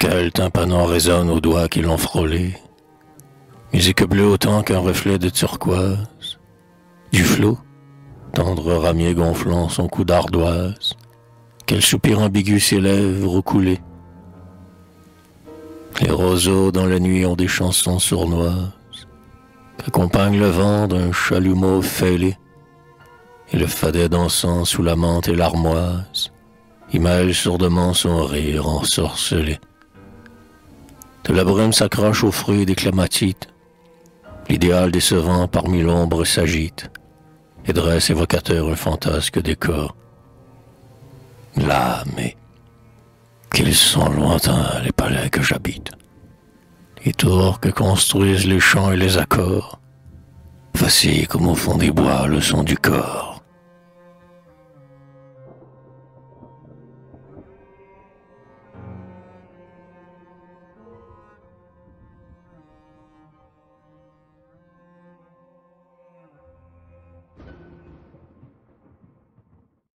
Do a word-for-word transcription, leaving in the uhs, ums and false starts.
Quel tympanon résonne aux doigts qui l'ont frôlé. Musique bleue autant qu'un reflet de turquoise. Du flot, tendre ramier gonflant son cou d'ardoise. Quel soupir ambigu ses lèvres coulées. Les roseaux dans la nuit ont des chansons sournoises qu'accompagne le vent d'un chalumeau fêlé. Et le fadet dansant sous la menthe et l'armoise y mêle sourdement son rire ensorcelé. De la brume s'accroche aux fruits des clématites. L'idéal décevant parmi l'ombre s'agite et dresse évocateur un fantasque décor. Là, mais qu'ils sont lointains les palais que j'habite, les tours que construisent les chants et les accords, vacillent comme au fond des bois le son du corps.